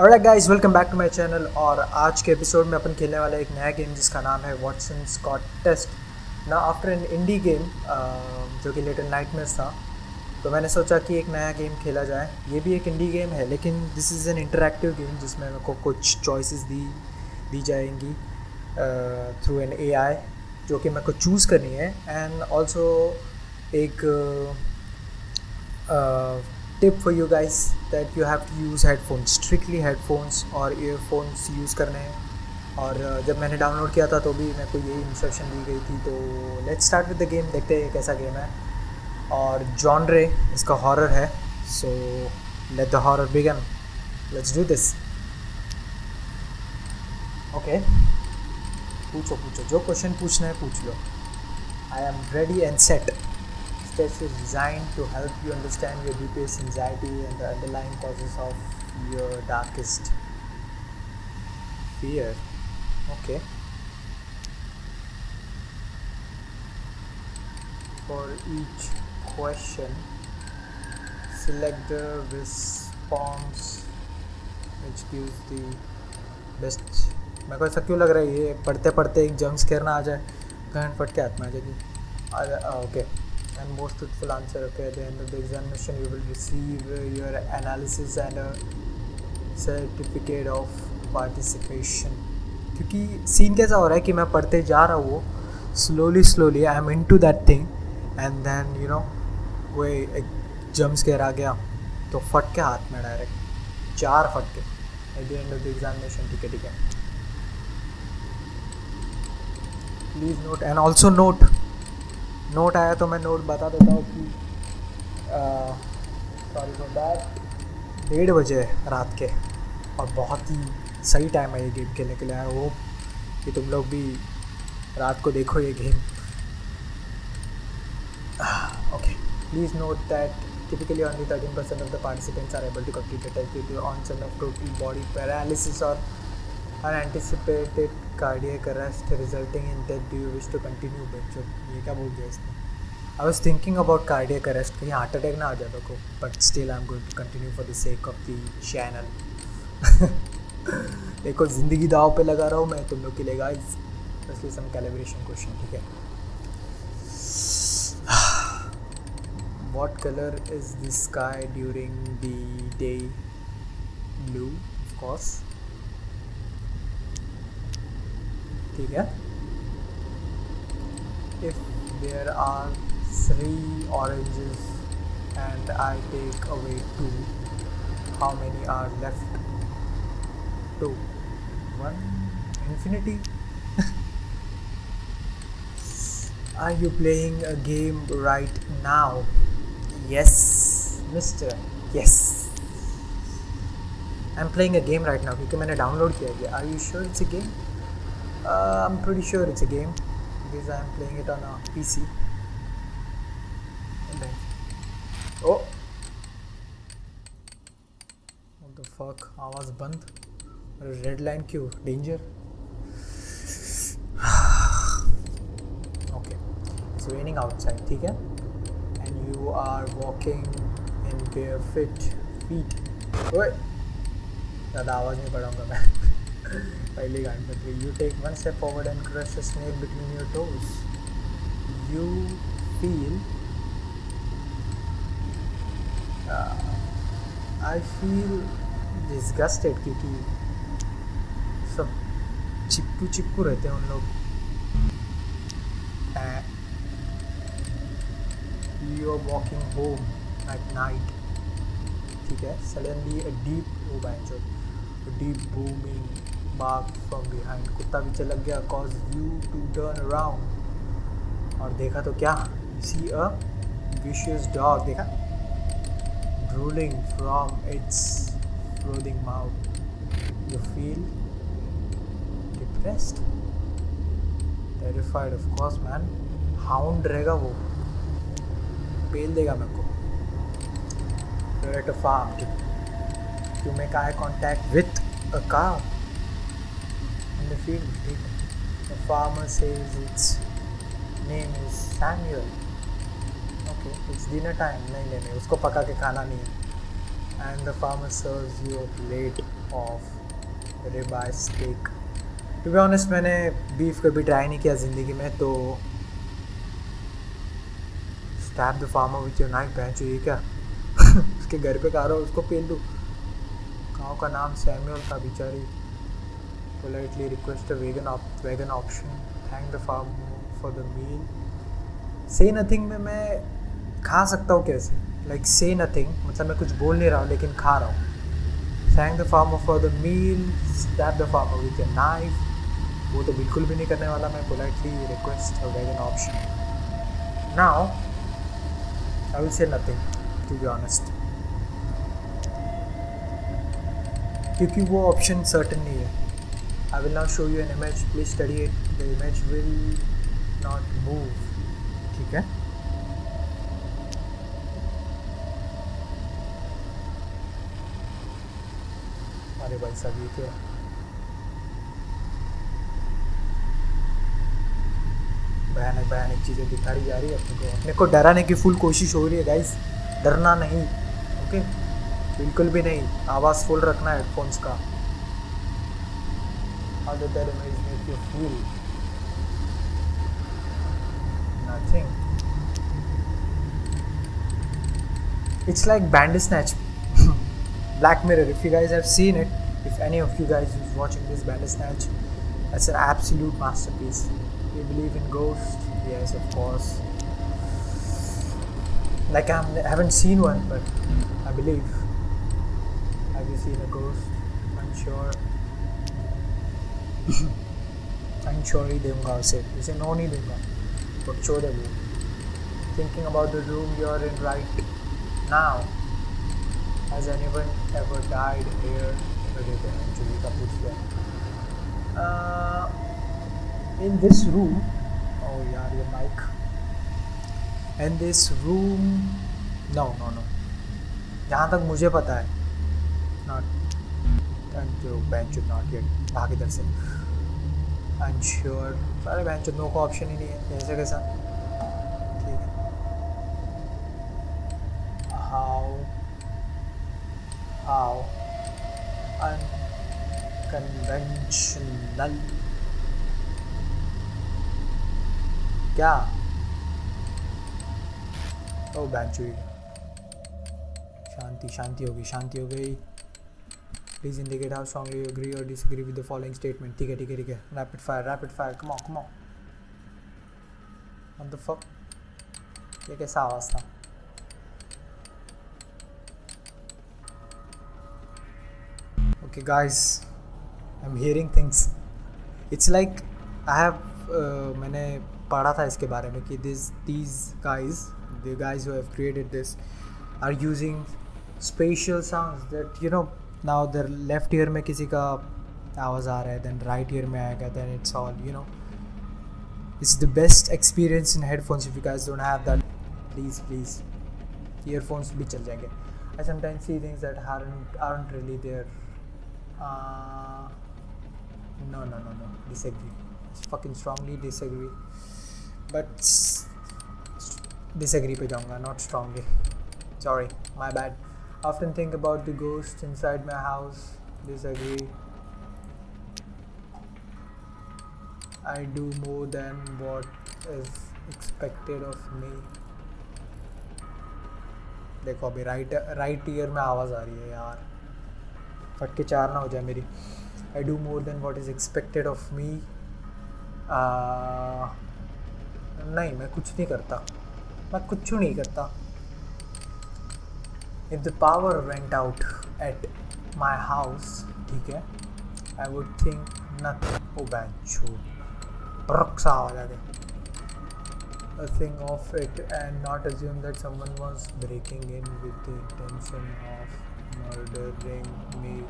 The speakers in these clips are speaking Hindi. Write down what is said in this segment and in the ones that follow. Alright guys, welcome back to my channel. और आज के एपिसोड में अपन खेलने वाला एक नया गेम जिसका नाम है वॉटसन स्कॉट टेस्ट। ना आफ्टर एन इंडी गेम जो कि लिटिल नाइटमेयर्स था, तो मैंने सोचा कि एक नया गेम खेला जाए। ये भी एक इंडी गेम है, लेकिन this is an interactive game जिसमें मेरे को कुछ चॉइसेस दी जाएंगी थ्रू एन AI, जो कि मेरे को चूज़ करनी है। एंड ऑल्सो एक tip for you guys that you have to use headphones, strictly headphones और ईयरफोन्स यूज़ करने हैं। और जब मैंने डाउनलोड किया था तो भी मेरे को यही इंस्ट्रक्शन दी गई थी। तो let's start with the game, देखते हैं कैसा गेम है। और जॉनरे इसका हॉरर है, so let the horror begin, let's do this. Okay, पूछो जो क्वेश्चन पूछना है पूछ लो। I am ready and set. Test is designed to help you understand your deepest anxiety and the underlying causes of your darkest fear. Okay. For each question, select the response which gives the best. मेरे को ऐसा क्यों लग रहा है ये पढ़ते एक जंग स्केयर ना आ जाए, घंट फट के आत्मा आ जाएगी। Okay, and most truthful answer. Okay, at the end of the examination you will receive your analysis and a certificate of participation. क्योंकि सीन कैसा हो रहा है कि मैं पढ़ते जा रहा हूँ वो slowly I am into that thing and then you know वो एक जंप स्केयर आ गया तो फट के हाथ में डायरेक्ट चार फट के at the end of the examination. ठीक है please note and also note आया तो मैं नोट बता देता हूँ कि सॉरी फॉर दैट, 1:30 रात के और बहुत ही सही टाइम है ये गेम खेलने के लिए। आई होप कि तुम लोग भी रात को देखो ये game. Okay, please note that typically only 13% of the participants are able to complete the test due to onset of total body paralysis और unanticipated cardiac arrest resulting in death. Do you wish to continue? बच्चों ये क्या बोल दिया इसने? I was thinking about cardiac arrest, कहीं हार्ट अटैक ना आ जाए मेरे को, but still I am going to continue for the sec of the channel. देखो जिंदगी दाव पे लगा रहा हूँ मैं तुम लोग के लिए गाइस, इसलिए सम कैलिब्रेशन क्वेश्चन। ठीक है, what colour is the sky during the day? Blue of course. ठीक है, if there are 3 oranges and I take away 2, how many are left? 2, 1, infinity. Are you playing a game right now? Yes mister, yes I am playing a game right now, क्योंकि मैंने डाउनलोड किया। Are you sure it's a game? I'm pretty sure it's a game because I'm playing it on a PC. And then, oh, what the fuck? आवाज बंद। Red line क्यों? Danger. Okay, it's raining outside. ठीक है? And you are walking in barefoot feet. ओए, ज़्यादा आवाज नहीं बढ़ाऊंगा मैं। पहली गाड़ी में थी। You take 1 step forward and crush a snake between your toes. You feel, I feel disgusted, क्योंकि सब चिपकू रहते हैं उन लोग। You are walking home at night. ठीक है, सडनली अ डीप वो बैंचो deep booming bark from behind. कुत्ता भी चल गया, cause you to turn around. और देखा तो क्या? See a vicious dog. देखा? Drooling from its frothing mouth. You feel depressed, terrified. Of course, man. Hound रहेगा वो, पेल देगा मेरे को. You're at a farm. You make eye contact with a cow in the field. The farmer says its name is Samuel. Okay, it's dinner time. नहीं, उसको पका के खाना नहीं है। and the farmer serves you a plate of ribeye steak. To be honest, मैंने beef कभी try नहीं किया ज़िंदगी में, तो stab the farmer with your knife, पहन चुकी क्या? उसके घर पे कारो, उसको पेल दूँ। काऊ का नाम सैमुअल था बिचारी। Politely request a vegan option. Thank the farmer for the meal. Say nothing में मैं खा सकता हूँ कैसे? Like say nothing, मतलब मैं कुछ बोल नहीं रहा हूँ लेकिन खा रहा हूँ. Thank the farmer for the meal. Stab the farmer with a knife. वो तो बिल्कुल भी नहीं करने वाला मैं. Politely request a vegan option. Now I will say nothing, to be honest, क्योंकि वो option certain नहीं है. I will now show you an image. Please study it. The image will not move. ठीक है. अरे भाई साहब ये क्या है? भयानक भयानक चीज़ें दिखाई जा रही है अपने को. अपने को डराने की फुल कोशिश हो रही है गाइस. डरना नहीं, ओके, बिल्कुल भी नहीं. आवाज़ फुल रखना है हेडफोन्स का. How did that image make you feel? Nothing. It's like Bandersnatch. Black Mirror, if you guys have seen it, if any of you guys who's watching this, Bandersnatch, that's an absolute masterpiece. We believe in ghosts, yes of course. Like I haven't seen one, but I believe. Have you seen a ghost? I'm sure he Devgar said. He said no need Devgar, but show the room. Thinking about the room you're in right now. Has anyone ever died here? In this room, oh yeah, your mic. In this room, no. जहाँ तक मुझे पता है, not. And your bench should not yet. भाग इधर से. I'm sure. सारे bench no का option ही नहीं है. जैसे कैसा? ठीक है. How unconventional. क्या? ओ बैंचुई. शांति हो गई. Please indicate how strongly you agree or disagree with the following statement. ठीक है. Rapid fire. Come on. What the fuck? ये कैसा आवाज़ था? Okay guys, I'm hearing things. It's like मैंने पढ़ा था इसके बारे में कि the guys who have created this are using spatial sounds that you know now the left ear में किसी का आवाज़ आ रहा है, then right ear में आएगा, then it's all you know. It's the best experience in headphones. If you guys don't have that, please earphones भी चल जाएंगे. I sometimes see things that aren't really there. No, disagree. Fucking strongly disagree. But disagree पे जाऊँगा, not strongly. Sorry, my bad. Often think about the ghost inside my house. Disagree. I do more than what is expected of me. देखो अभी right ear में आवाज़ आ रही है यार. फट के चार ना हो जाए मेरी. I do more than what is expected of me. नहीं, मैं कुछ नहीं करता. If the power went out at my house, ठीक है, I would think nothing. A thing of it and not assume that someone was breaking in with the intention of murdering me.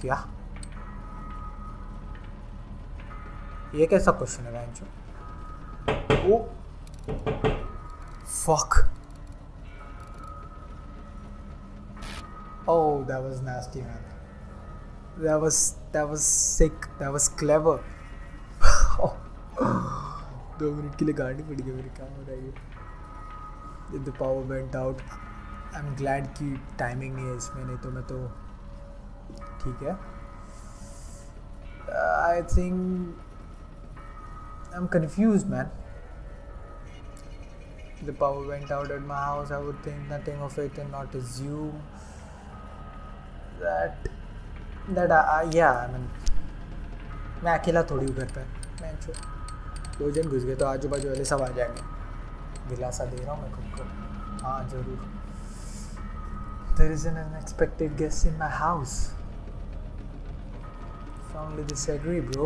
क्या? ये कैसा क्वेश्चन है Rancho? Oh fuck. Oh, that was nasty, man. That was sick. That was clever. 2 minute के लिए गाड़ी पड़ गई मेरी. काम हो रही है. If the power went out I am glad कि टाइमिंग नहीं है इसमें, नहीं तो मैं तो ठीक है। I think I am confuse man. The power went out at my house. I would think nothing of it and not assume that yeah, I mean, मैं अकेला थोड़ी हूँ घर पर। मैं छो दो जन घुस गए तो आजू बाजू वाले सब आ जाएंगे। दिलासा दे रहा हूँ मैं खुद को। हाँ जरूर। There is an unexpected guest in my house. Strongly disagree, bro.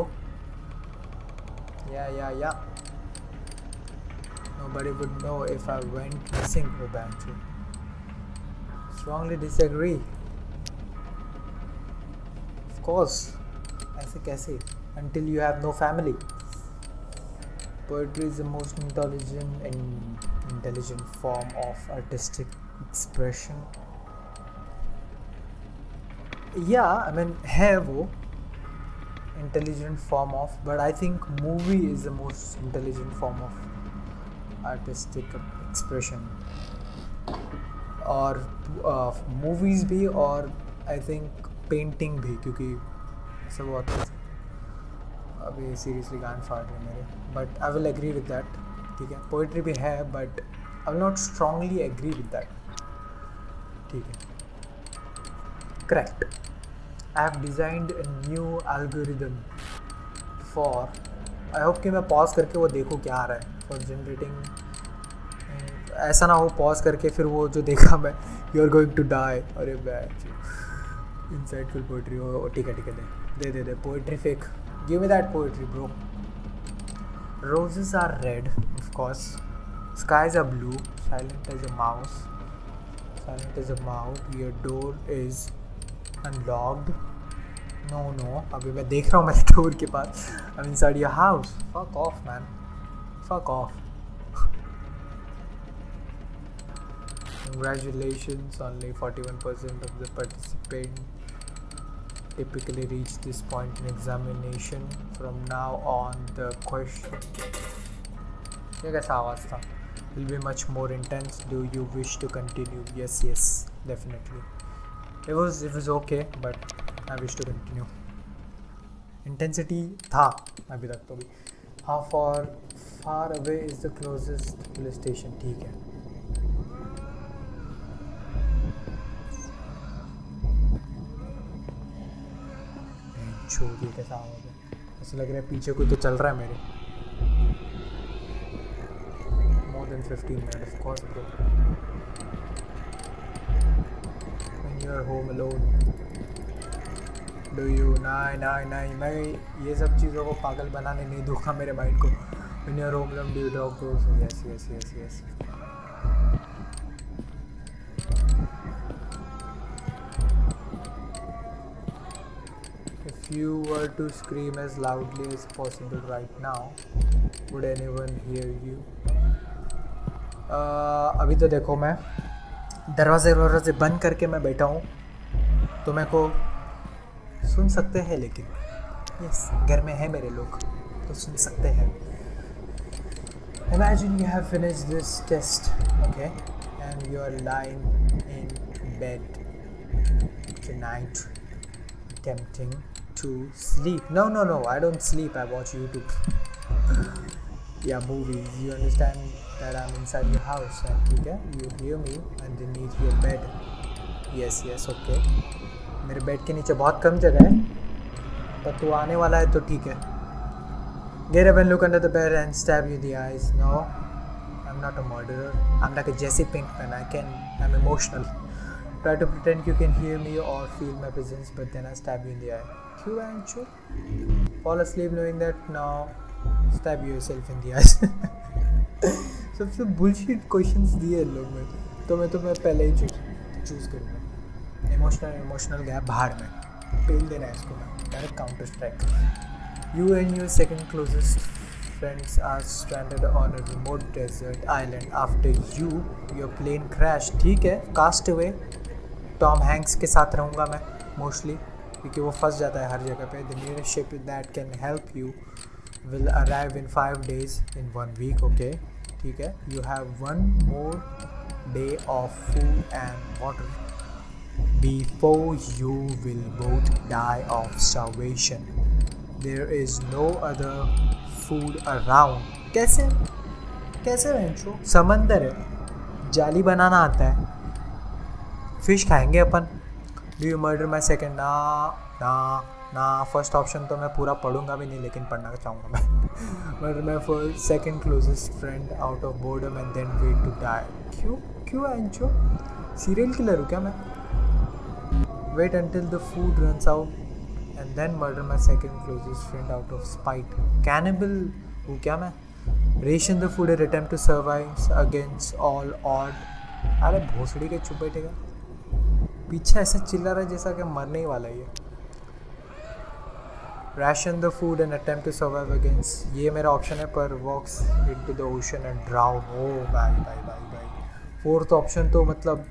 Yeah. Nobody would know if I went missing for Bantry. Strongly disagree. Of course. ऐसे कैसे? Until you have no family. Poetry is the most intelligent form of artistic expression. Yeah, I mean, है वो intelligent form of, but I think movie is the most intelligent form of artistic expression. और मूवीज़ भी और आई थिंक पेंटिंग भी, क्योंकि सब बहुत अभी सीरियसली गान फाड़ रहे मेरे, but I will agree with that. ठीक है, पोइट्री भी है but I will not strongly agree with that. ठीक है, correct. I have designed a new algorithm for, I hope कि मैं पॉज करके वो देखूँ क्या आ रहा है फॉर जनरेटिंग। ऐसा ना हो पॉज करके फिर वो जो देखा मैं, you are going to die. अरे बैच इनसाइटफुल पोइट्री हो। ठीक है दे पोइट्री फेक। Give me that poetry bro. Roses are red of course, skies are blue, silent as a mouse, your door is unlocked. No अभी मैं देख रहा हूँ, मैं डोर के पास। I am inside your house. Fuck off man, fuck off. Congratulations, only 41% of the participants typically reach this point in examination. From now on, the question will be much more intense. Do you wish to continue? Yes, definitely. It was okay, but I wish to continue. Intensity tha abhi tak to bhi. How far away is the closest police station? ठीक है, छोड़िए। कैसा हो गया? ऐसा लग रहा है पीछे कोई तो चल रहा है मेरे। More than 15 minutes, of course bro. When you are home alone, do you? नहीं, मैं ये सब चीज़ों को पागल बनाने नहीं दूंगा मेरे माइंड को। When you are home alone, do you talk to? Yes. If you were to scream as loudly as possible right now, would anyone hear you? अभी तो देखो, मैं दरवाजे बंद करके मैं बैठा हूँ तो मेरे को सुन सकते हैं, लेकिन यस घर में है मेरे लोग तो सुन सकते हैं। Imagine you have finished this test, okay, and you are lying in bed tonight, attempting to sleep. No, I don't sleep. I watch YouTube. Yeah, movies. You understand that I'm inside your house, and okay, you hear me underneath your bed. Yes, okay. मेरे बेड के नीचे बहुत कम जगह है, पर तू आने वाला है तो ठीक है। Get up and look under the bed and stab you in the eyes. No, I'm not a murderer. I'm like a Jesse Pinkman. I'm emotional. Try to pretend you can hear me or feel my presence, but then I stab you in the eye. Q and Chu. Fall asleep knowing that now stab yourself in the eyes. सबसे bullshit questions दिए लोग में, तो मैं पहले ही choose करूँगा। इमोशनल गैप बाहर में पेल देना है इसको। मैं direct counter strike. You and your second closest friends are stranded on a remote desert island after your plane crash. ठीक है, कास्ट अवे टॉम हैंक्स के साथ रहूँगा मैं मोस्टली, क्योंकि वो फंस जाता है हर जगह पे। The nearest ship that can help you will arrive in 5 days, in 1 week, okay. ठीक है, you have 1 more day of food and water before you will both die of starvation. There is no other food around. कैसे कैसे बेंचो, समंदर है, जाली बनाना आता है, फिश खाएंगे अपन. Do you murder my second? ना ना ना, फर्स्ट ऑप्शन तो मैं पूरा पढ़ूंगा भी नहीं, लेकिन पढ़ना चाहूँगा मैं. Murder my first second closest friend out of boredom and then wait to die. क्यों क्यों एंचो, सीरियल किलर हूँ क्या मैं? Wait until the food runs out and then murder my second closest friend out of spite. Cannibal हूँ क्या मैं? Ration the food and attempt to survive against all odd. अरे भोसड़ी के चुप बैठेगा, पीछे ऐसा चिल्ला रहा है जैसा कि मरने ही वाला ये. Ration the food and attempt to survive against, ये मेरा ऑप्शन है, पर walks into the ocean and drown. हो भाई भाई भाई भाई, फोर्थ ऑप्शन तो मतलब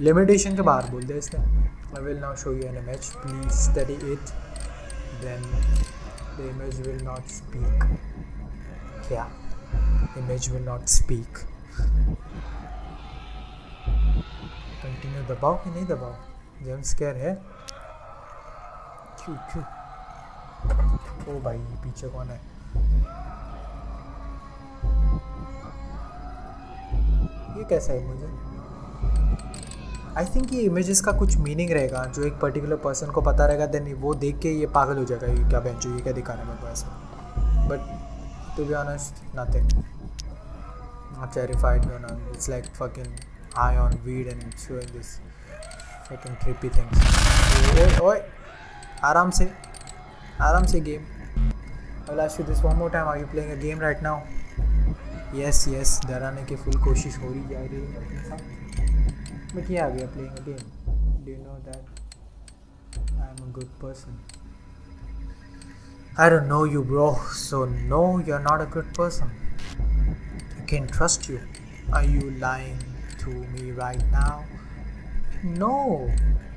लिमिटेशन के बाहर बोल दिया इसने. I will now show you an image, please study it, then the image will not speak. क्या image will not speak? Continue दबाओ कि नहीं दबाओ? जंप स्केयर है. क्यों क्यों? ओ भाई पीछे कौन है? ये कैसा है? मुझे आई थिंक ये इमेजेस का कुछ मीनिंग रहेगा जो एक पर्टिकुलर पर्सन को पता रहेगा, देन वो देख के ये पागल हो जाएगा, ये क्या बेंचो, ये क्या दिखाने में पैसा. But to be honest nothing. I am terrified man, it's like fucking high on weed and showing this fucking creepy things. ओए आराम से, आराम से game. I will ask you this one more time, are you playing a game right now? Yes yes, डराने की फुल कोशिश हो रही जा रही है अपने साथ. But yeah, we are playing a game. Do you know that I am a good person? I don't know you, bro. So no, you're not a good person. I can't trust you. Are you lying to me right now? No.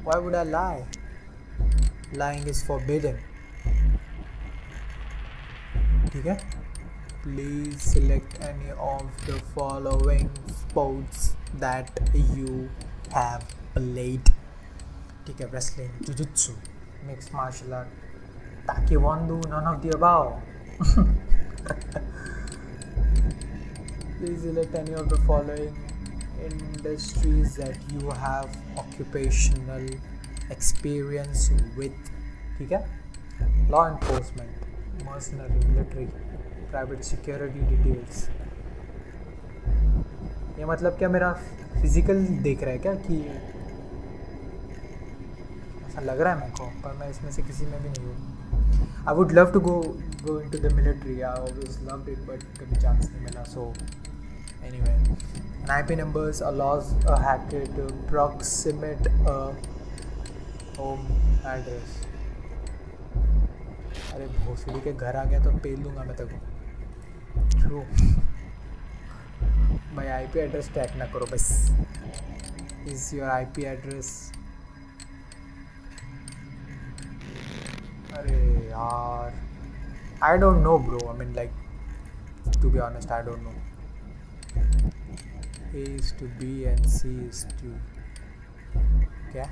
Why would I lie? Lying is forbidden. Okay? Please select any of the following sports that you have played. ठीक है, wrestling, jiu-jitsu, mixed martial art, taekwondo, none of the above. Please select any of the following industries that you have occupational experience with. ठीक है, law enforcement, mercenary, military, private security details. ये मतलब क्या मेरा फिजिकल देख रहा है क्या? कि ऐसा लग रहा है मेरे को, पर मैं इसमें से किसी में भी नहीं हूँ. I would love to go in to the military, I always loved it, but कभी चांस नहीं मिला. So anyway, an I P numbers, a loss, a hacked, approximate home address. अरे भोसड़ी के घर आ गया तो पेल दूंगा मैं तक. ट्रू भाई, आईपी एड्रेस ट्रैक ना करो बस. Is your IP address? अरे यार, I don't know bro, I mean like to be honest I don't know. A is to B and C is to क्या?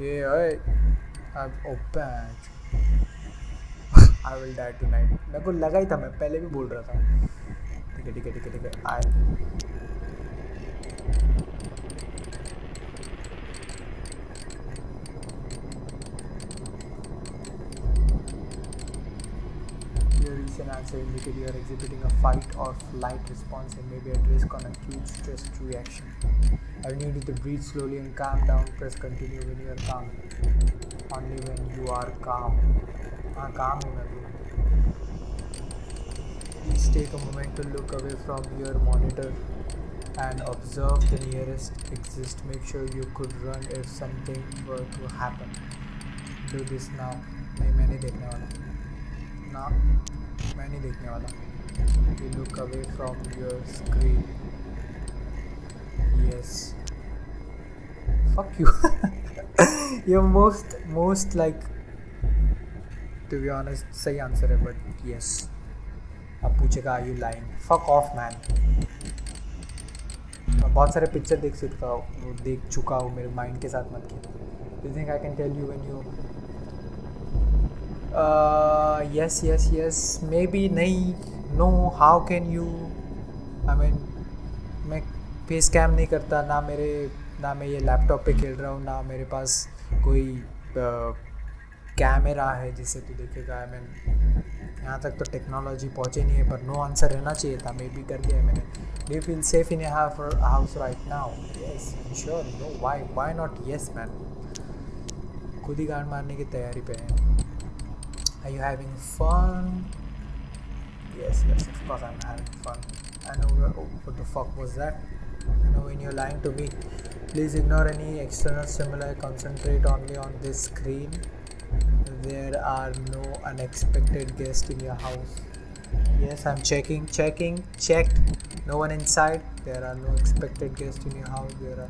ये open I will die tonight. मेरे को लगा ही था, मैं पहले भी बोल रहा था. ठीक है ठीक है ठीक है ठीक है. Your recent answer indicated you are exhibiting a fight or flight response and may be at risk on acute stress reaction. I need you to breathe slowly and calm down. Press continue when you are calm. Only when you are calm. हाँ काम होना चाहिए. Please take a moment to look away from your monitor and observe the nearest exit. Make sure you could run if something were to happen. Do this now. नहीं मैं नहीं देखने वाला, ना मैं नहीं देखने वाला. You look away from your screen. Yes. Fuck you. You're most like. To be honest, सही आंसर है, बट यस. अब पूछेगा are you lying? Fuck off man. बहुत सारे पिक्चर देख चुका हूँ मेरे माइंड के साथ मत की। You think I can tell you when you yes yes yes may be नहीं no how can you I mean मैं फेस कैम नहीं करता ना मेरे, ना मैं ये लैपटॉप पे खेल रहा हूँ, ना मेरे पास कोई कैमरा है जिससे तू देखेगा। आई मीन यहाँ तक तो टेक्नोलॉजी पहुँचे नहीं है, पर नो आंसर रहना चाहिए था। मे बी कर दिया मैंने। Do you feel safe in your house right now? Yes sure no why why not yes man. खुद ही गाड़ मारने की तैयारी पे है। Are you having fun? Yes yes of course I am having fun. I know what the fuck was that. I know when you are lying to me. Please ignore any external stimulus, concentrate only on this screen. There are no unexpected guests in your house. Yes, I'm checked. No one inside. There are no expected guests in your house. There are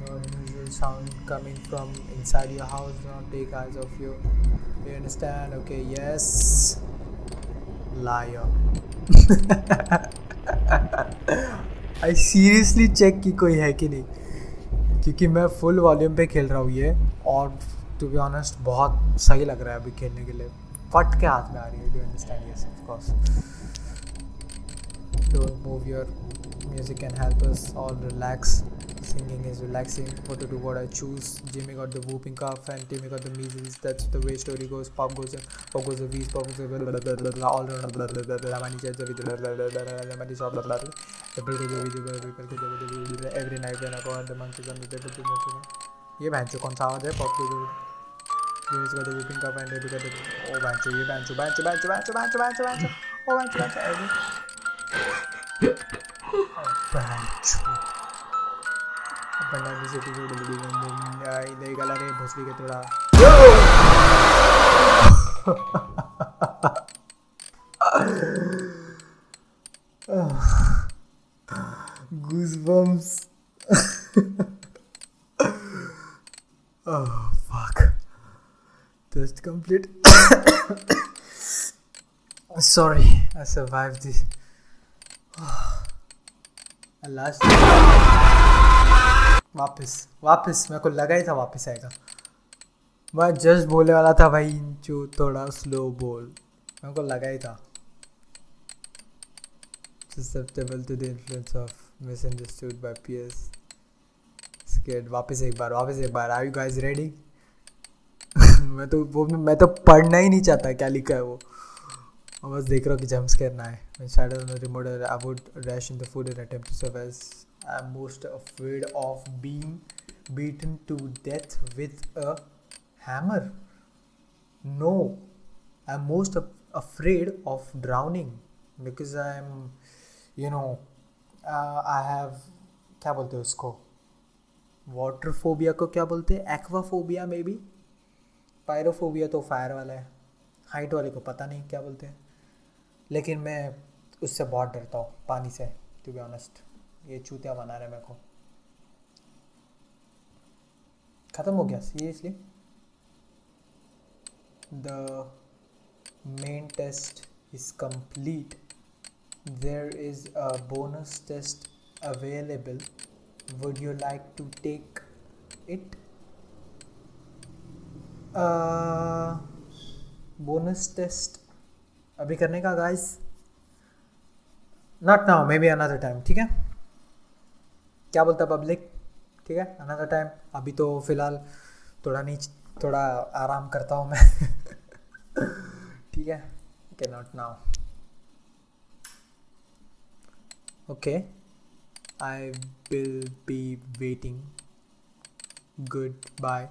no unusual sound coming from inside your house. Do not take eyes off you. Do you understand? Okay. Yes. Liar. I seriously check कि कोई है कि नहीं, क्योंकि मैं full volume पे खेल रहा हूँ ये, और टू बी ऑनेस्ट बहुत सही लग रहा है अभी खेलने के लिए। फट के हाथ में आ रही है। Do understand? Yes of course. Don't move your music can help us all relax. Singing is relaxing. What to do what I choose. Jimmy got the whooping cough and Timmy got the measles. That's the way story goes. Pop goes in, pop goes in wheeze, pop goes in all round. रवानी चैट जब रवानी shop every night then about the month is on the table. ये भैंचो कौन सा आवाज है? पॉप गोज यूज कर दो बुकिंग का पैंट रेडी कर दो। ओ बैंचो, ये बैंचो बैंचो बैंचो बैंचो बैंचो बैंचो बैंचो ओ बैंचो बैंचो एवरी बैंचो बनाने से टीवी डली गई। आई ले गला रे भोसड़ी के थोड़ा goosebumps. Oh fuck just complete sorry I survived this last वापस मेरे को लगा ही था वापस आएगा। मैं जस्ट बोलने वाला था भाई इंचू थोड़ा स्लो बोल, मेरे को लगा ही था। susceptible to the influence of misunderstood by peers scared। वापस एक बार are you guys ready? मैं तो पढ़ना ही नहीं चाहता क्या लिखा है वो, और बस देख रहा हूँ कि जंप्स करना है। When shadows on the remote, I would dash in the food and attempt to survive. I'm most afraid of being beaten to death with a hammer. No, I'm most afraid of drowning because I'm, you know, I have क्या बोलते हैं उसको, वाटर फोबिया को क्या बोलते हैं? Aquaphobia maybe. Pyrophobia तो फायर वाला है, हाइट वाले को पता नहीं क्या बोलते हैं, लेकिन मैं उससे बहुत डरता हूँ, पानी से। टू बी ऑनेस्ट ये चूतिया बना रहे मेरे को। ख़त्म हो गया seriously the main test is complete. There is a bonus test available. Would you like to take it? Bonus test अभी करने का guys? Not now, maybe another time. ठीक है, क्या बोलता पब्लिक? ठीक है, अनदर टाइम। अभी तो फिलहाल थोड़ा आराम करता हूँ मैं। ठीक है, okay not now. Okay I will be waiting. Good bye.